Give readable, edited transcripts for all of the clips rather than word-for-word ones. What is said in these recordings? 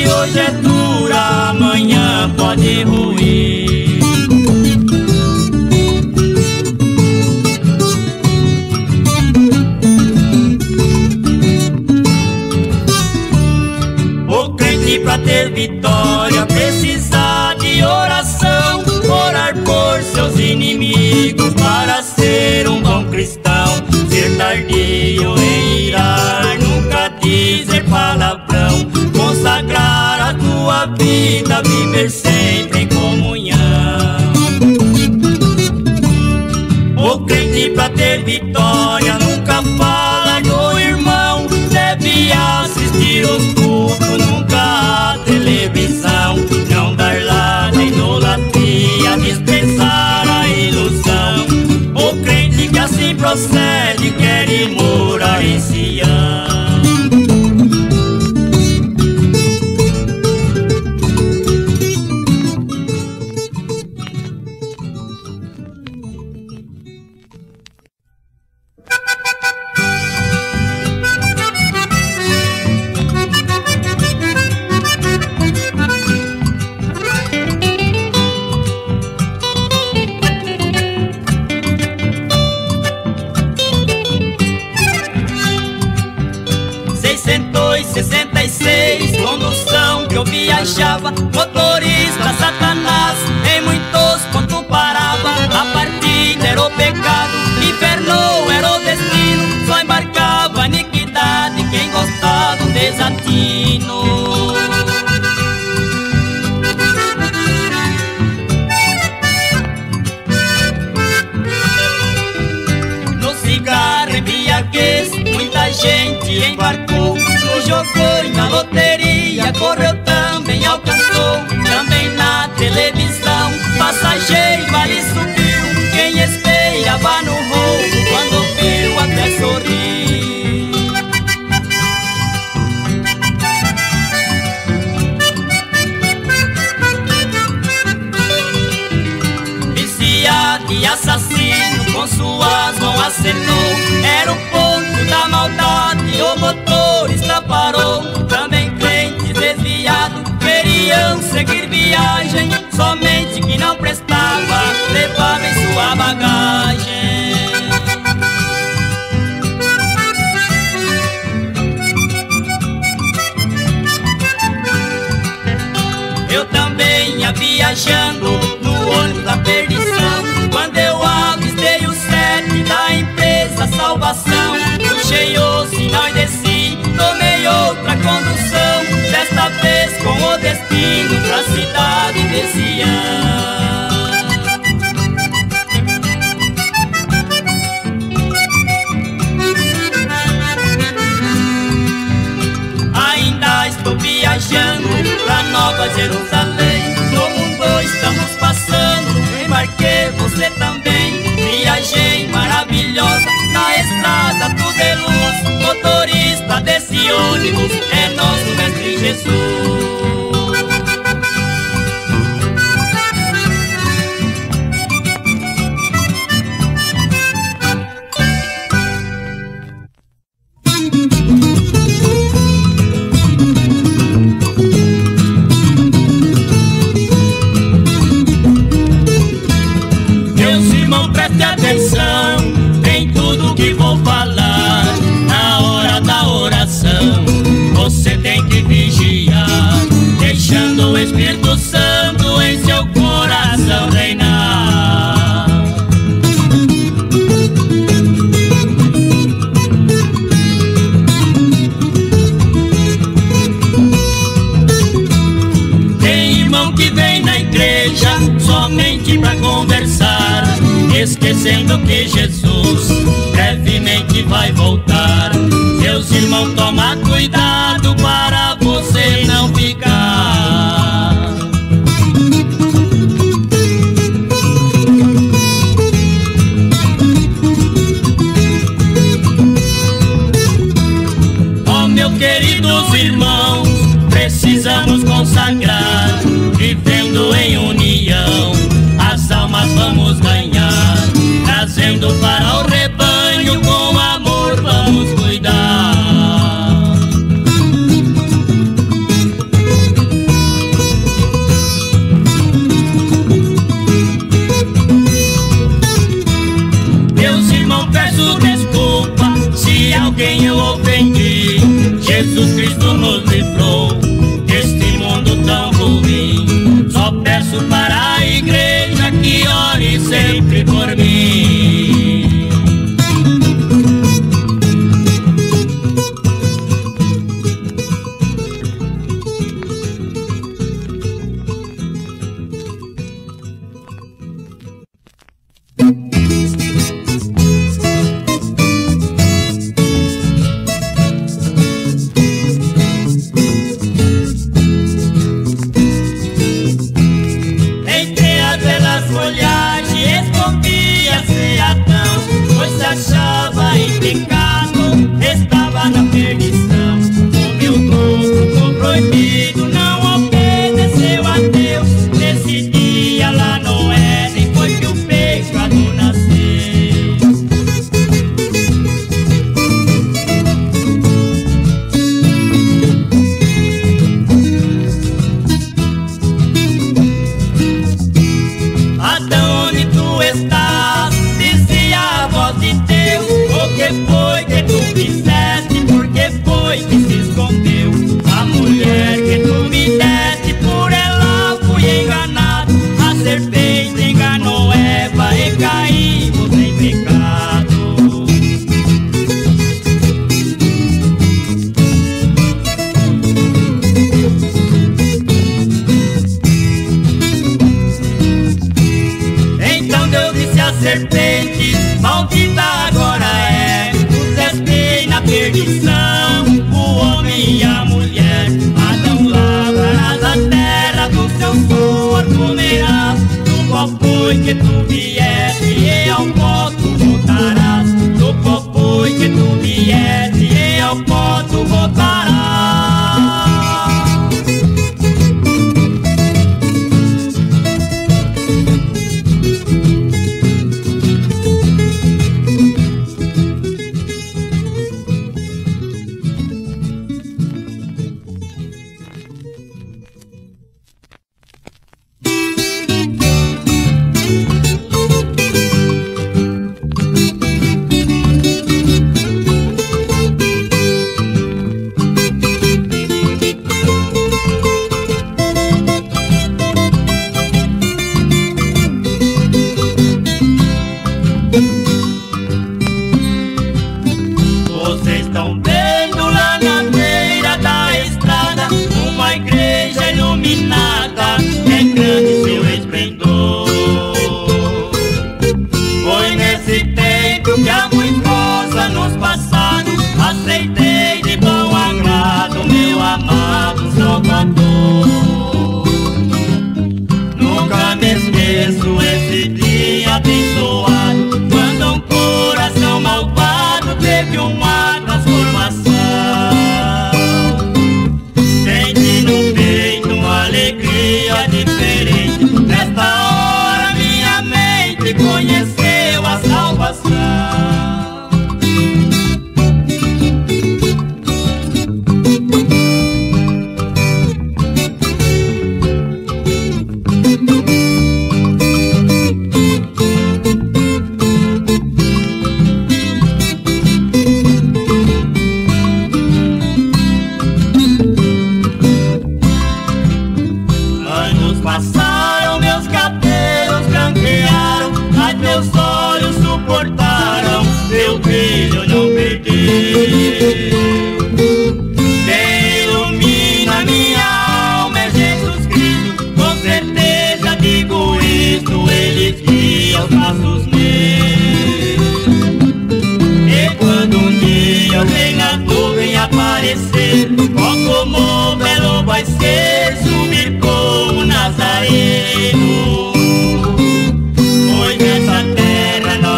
Hoje é dura, amanhã pode ruir. O crente, pra ter vitória, precisa de oração, orar por seus inimigos para ser um bom cristão. Ser tardio em irar, nunca dizer palavrão, consagrar a tua vida, viver sempre em comunhão. O crente, pra ter vitória, nunca fala do irmão, deve assistir os cultos, nunca a televisão, não dar lá na idolatria, dispensar a ilusão. O crente que assim procede quer ir morar em Sião. Motorista Satanás, em muitos pontos parava. A partida era o pecado, inferno era o destino. Só embarcava a iniquidade quem gostava do desatino. No cigarro e embriaguez, muita gente embarcou. No jogo e na loteria, correu também alcançou. Também na televisão, passageiro ali subiu. Quem esperava no roubo, quando viu até sorriu. Viciado e assassino, com suas mãos acertou. Era o ponto da maldade, o motorista parou. Também crente desviado, queriam seguir viagem, somente que não prestava, levava em sua bagagem. Eu também ia viajando no ônibus da perdição, quando eu avistei o sete da empresa Salvação. Puxei o sinal e desci, tomei outra condução, desta vez com o destino pra cidade de Sião. Ainda estou viajando pra Nova Jerusalém, no mundo estamos passando, embarquei você também. Viagem maravilhosa, na estrada tudo é luz. Motorista desse ônibus é nosso Mestre Jesus. Esquecendo que Jesus brevemente vai voltar. Meus irmãos, toma cuidado para você não ficar. Oh, meus queridos irmãos, precisamos consagrar, vivendo em união, as almas vamos ganhar. Trazendo para o rebanho, com amor vamos cuidar. isso para a igreja que ora e sempre por mim.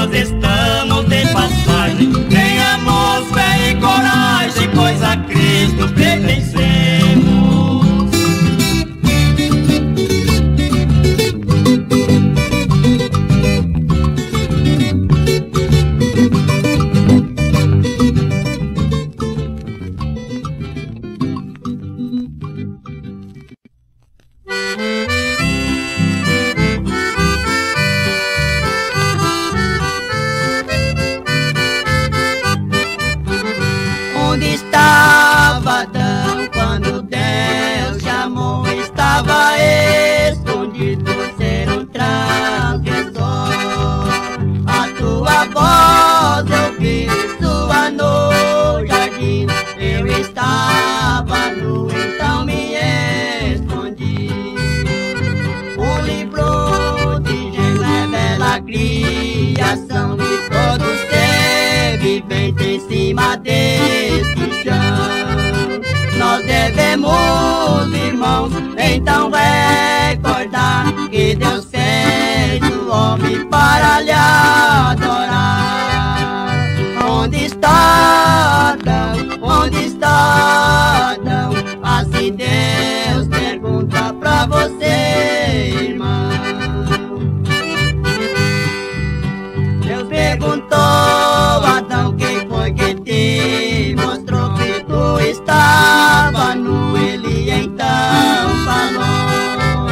Nós estamos de passagem, nem a mosca e coragem. criação de todos que vivem em cima deste chão. Nós devemos, irmãos, então recordar que Deus fez o homem para lhe adorar. Onde está Adão? Onde está Adão? Assim Deus pergunta pra você, irmão. Deus perguntou a Adão: quem foi que te mostrou que tu estava nu? Ele então falou: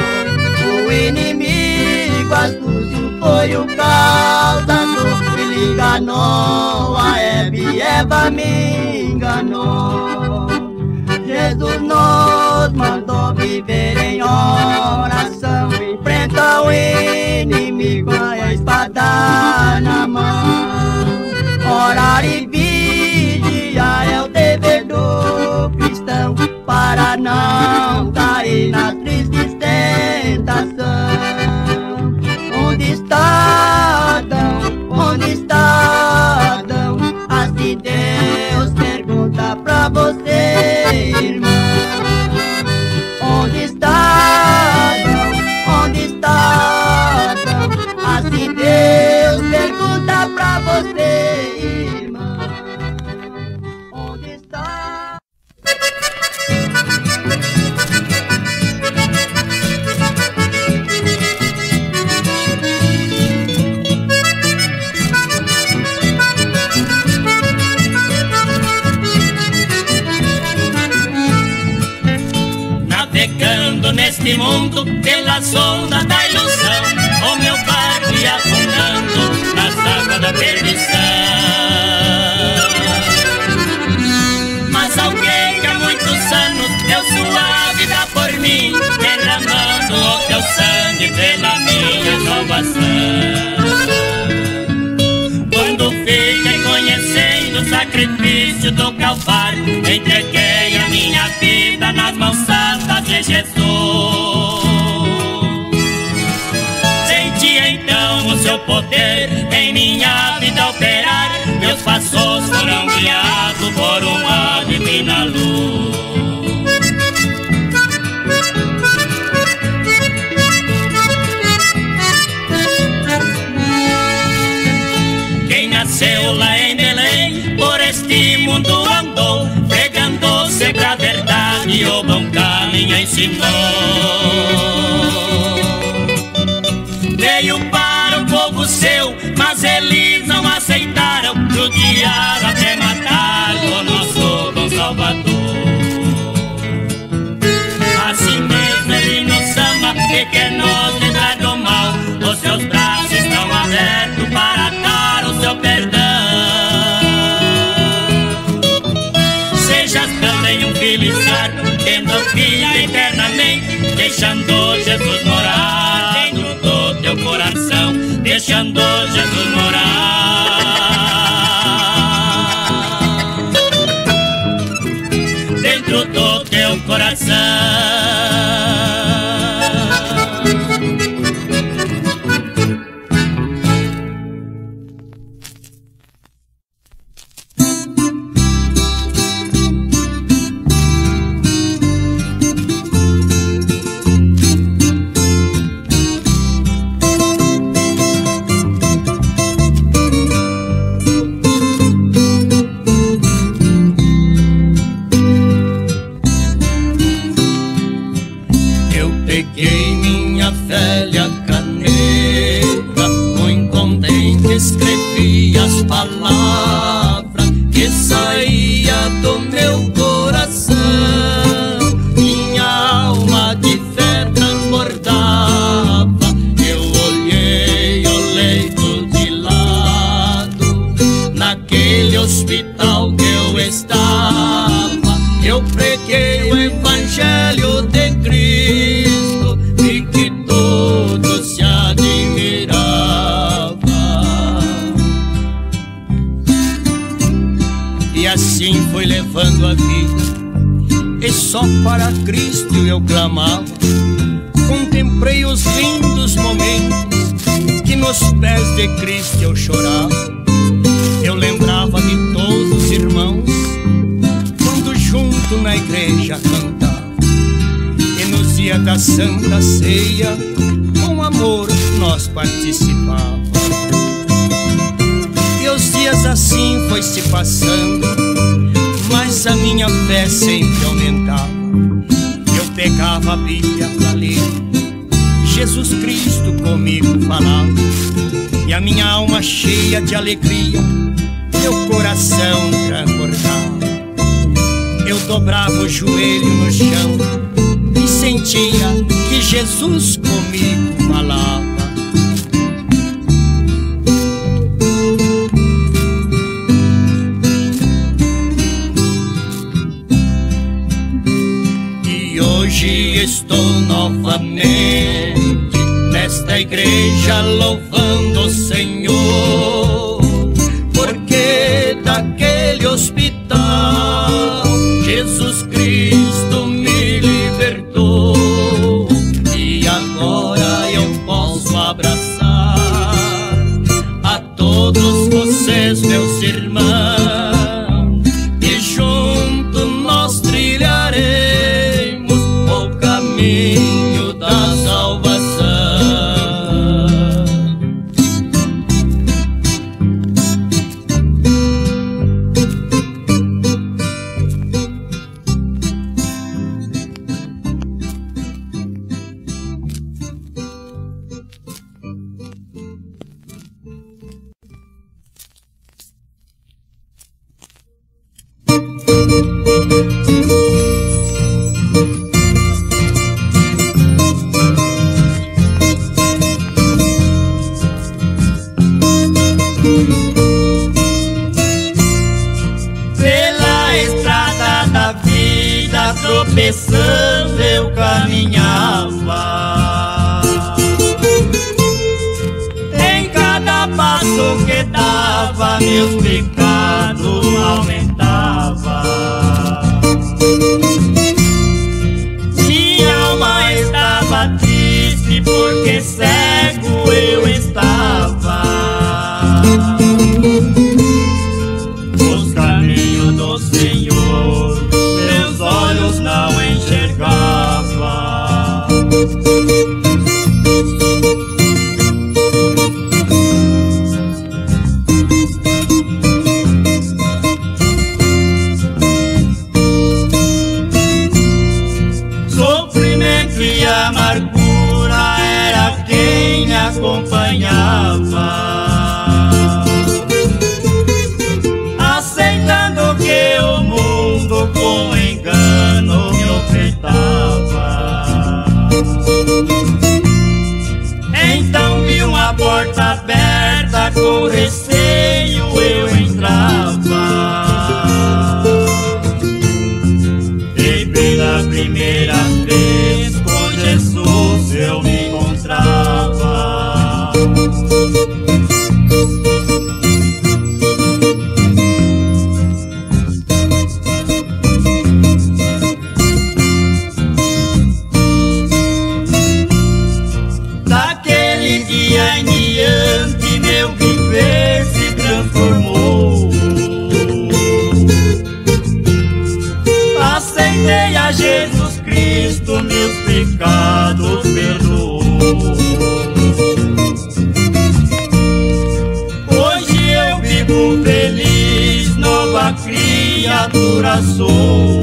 o inimigo astúcio foi o causador. Ele enganou a Eva e Eva me enganou. Jesus nos mandou viver em oração. Enfrenta o inimigo com a espada na mão. Orar e vigiar é o dever do cristão, para não cair na triste tentação. Onde está Adão? Onde está Adão? Assim Deus pergunta pra você, irmão. Onde está Adão? Onde está Adão? Assim Deus pergunta pra você, irmão. Onde está? Navegando neste mundo pelas ondas da ilusão, o meu barco ia afundando nas águas da perdição. Mas alguém que há muitos anos deu sua vida por mim, derramando o teu sangue pela minha salvação. Quando fiquei conhecendo o sacrifício do Calvário, entreguei a minha vida nas mãos santas de Jesus. Senti então o seu poder em minha vida operar, meus passos foram guiados por uma divina luz. Nasceu lá em Belém, por este mundo andou, pegando-se pra verdade, o bom caminho ensinou. Veio para o povo seu, mas eles não aceitaram, judiaram até matar o nosso bom Salvador. Assim mesmo ele nos ama e quer nos livrar do mal, os seus braços estão abertos para dar o seu perdão. Sejas também um filho sardo, tendo vida eternamente, deixando Jesus morar dentro do teu coração, deixando Jesus morar dentro do teu coração. Só para Cristo eu clamava, contemplei os lindos momentos que no nos pés de Cristo eu chorava, eu lembrava de todos os irmãos, quando junto na igreja cantava e no dia da Santa Ceia com amor nós participávamos. E os dias assim foi se passando, mas a minha fé sempre aumentava. Eu pegava a Bíblia pra ler, Jesus Cristo comigo falava, e a minha alma cheia de alegria, meu coração transbordava. Eu dobrava o joelho no chão e sentia que Jesus comigo falava. E hoje estou novamente nesta igreja louvando o Senhor, porque daquele hospital Jesus Cristo me libertou, e agora eu posso abraçar a todos vocês, meus irmãos, e junto nós trilharemos o caminho da salvação. Pela estrada da vida, tropeçando eu caminhava. Em cada passo que dava, meus pecados aumentavam. Minha alma estava triste, porque cego eu estava. Os caminhos do Senhor meus olhos não enxergavam. Acompanhava, aceitando que o mundo com engano me ofertava. Então vi uma porta aberta, com receio eu entrava. E pela primeira vez com Jesus eu me encontrava. Daquele dia em diante, meu viver se transformou. Aceitei a Jesus Cristo, meus pecados perdoou. Feliz, nova criatura sou.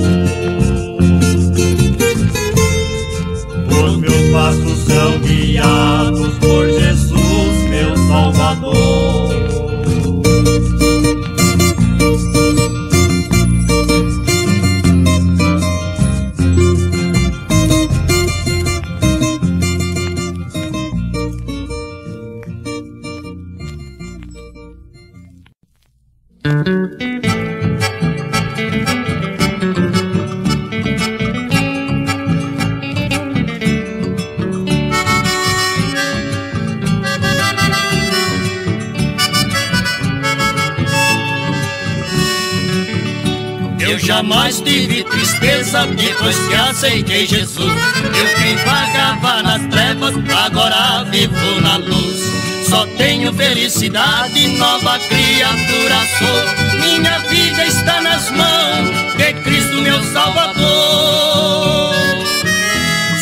Os meus passos são guiados por Jesus, meu Salvador. Eu jamais tive tristeza depois que aceitei Jesus. Eu que vagava nas trevas, agora vivo na luz. Só tenho felicidade, nova criatura sou. Minha vida está nas mãos de Cristo, meu Salvador.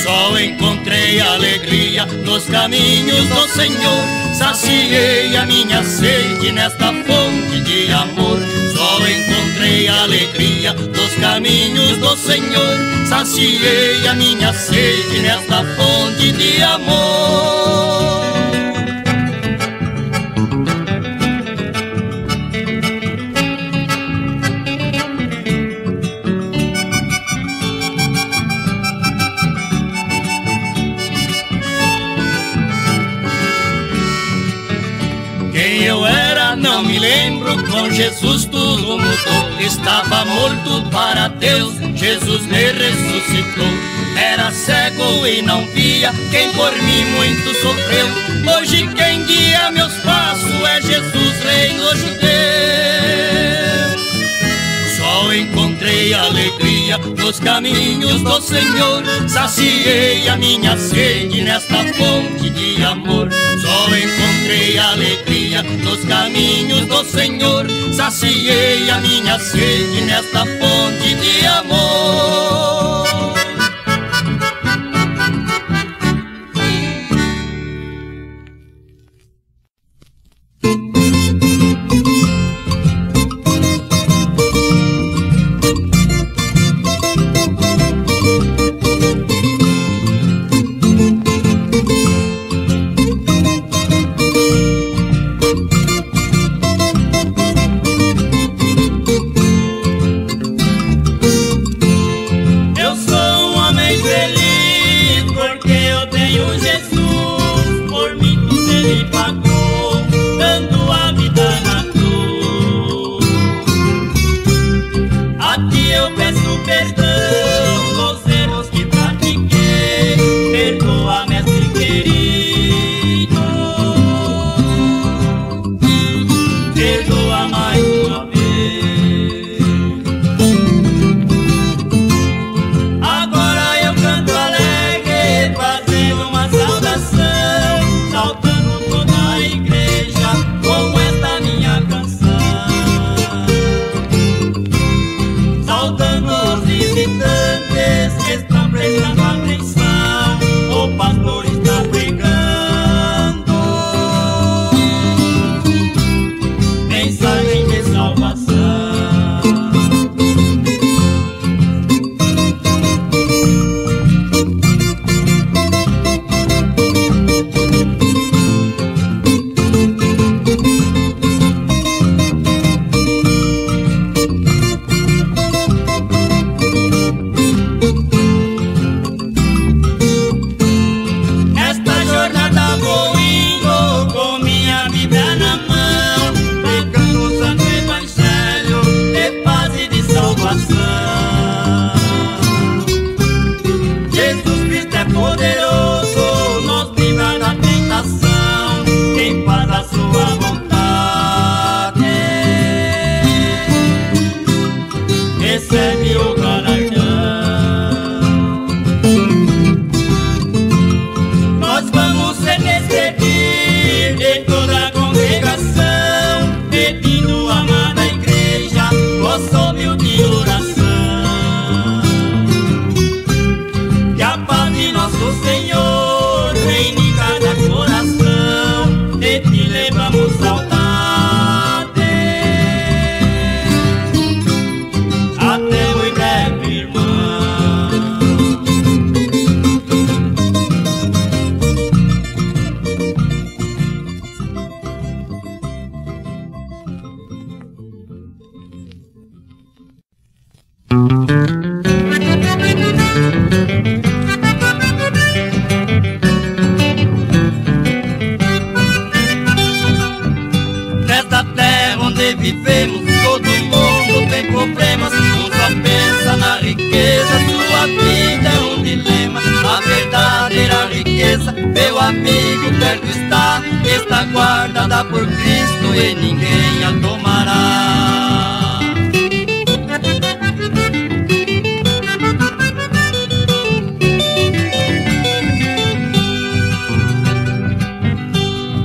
Só encontrei alegria nos caminhos do Senhor. Saciei a minha sede nesta fonte de amor. Só encontrei alegria nos caminhos do Senhor. Saciei a minha sede nesta fonte de amor. Quem eu era não me lembro, com Jesus tudo mudou. Estava morto para Deus, Jesus me ressuscitou. Era cego e não via, quem por mim muito sofreu. Hoje quem guia meus passos é Jesus, Rei do Judeu. Só encontrei alegria nos caminhos do Senhor. Saciei a minha sede nesta fonte de amor. Só encontrei alegria nos caminhos do Senhor. Saciei a minha sede nesta fonte de amor.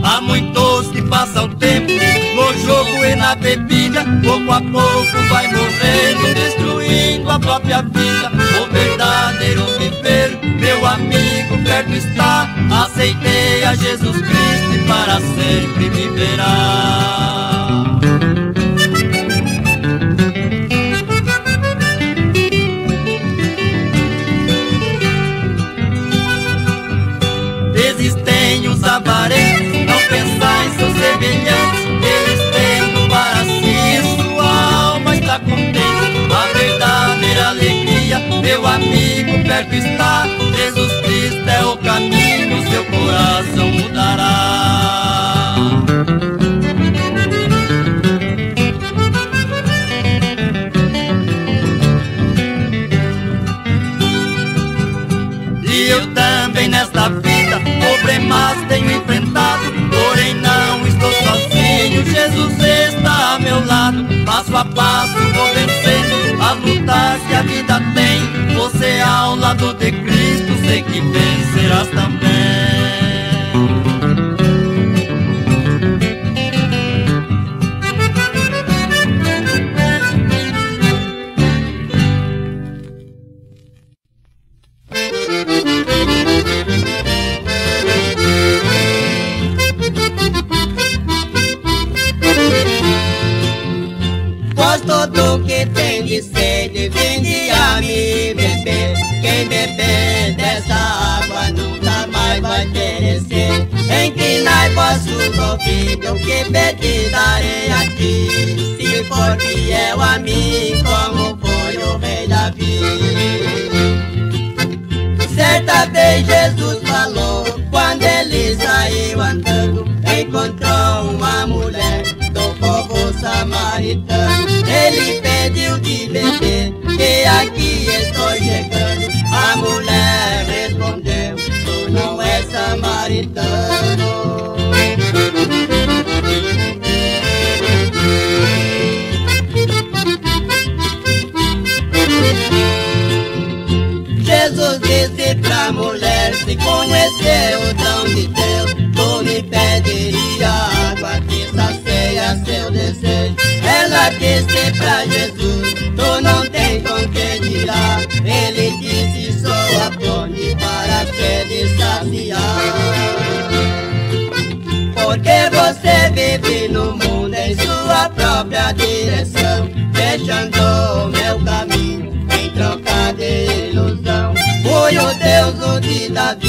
Há muito passa o tempo, no jogo e na bebida, pouco a pouco vai morrendo, destruindo a própria vida. O verdadeiro viver, meu amigo, perto está. Aceitei a Jesus Cristo e para sempre viverá. Existem os avarentos, não pensar em seus semelhantes, eles tendo para si, sua alma está contente. A verdadeira alegria, meu amigo, perto está. Jesus Cristo é o caminho, seu coração mudará. E eu também nesta vida problemas tenho enfrentado, porém não estou sozinho, Jesus está a meu lado. Passo a passo vou vencendo as lutas que a vida tem, você ao lado de Cristo sei que vencerás também. Todo que tem de sede, vinde a mim beber. Quem beber dessa água nunca mais vai perecer. Inclinai vossos ouvidos, que pedi darei a ti. Se for fiel a mim, como foi o rei Davi. Certa vez Jesus falou, quando ele saiu andando, encontrou uma mulher do povo samaritano. Ele pediu de beber, que aqui estou chegando. A mulher respondeu, tu não és samaritano. Jesus disse pra mulher, se conhecer o dom de Deus, tu me pediria água que sacia seu desejo. Ela disse pra Jesus, tu não tem com que tirar. Ele disse, sou a fonte para te de saciar. Porque você vive no mundo em sua própria direção, deixando o meu caminho em troca de ilusão. Foi o Deus de Davi,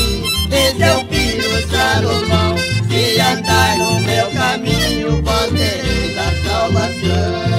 de seu filho Salomão. Se andar no meu caminho, vós tereis a salvação.